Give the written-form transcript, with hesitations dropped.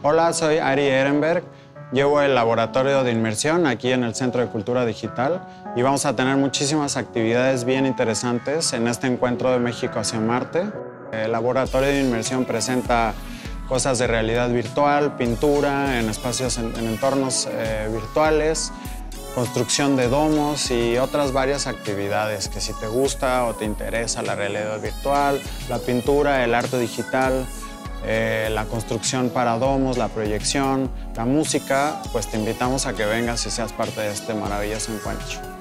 Hola, soy Ari Ehrenberg. Llevo el Laboratorio de Inmersión aquí en el Centro de Cultura Digital y vamos a tener muchísimas actividades bien interesantes en este Encuentro de México hacia Marte. El Laboratorio de Inmersión presenta cosas de realidad virtual, pintura en espacios, en entornos virtuales, construcción de domos y otras varias actividades que si te gusta o te interesa la realidad virtual, la pintura, el arte digital, la construcción para domos, la proyección, la música, pues te invitamos a que vengas y seas parte de este maravilloso encuentro.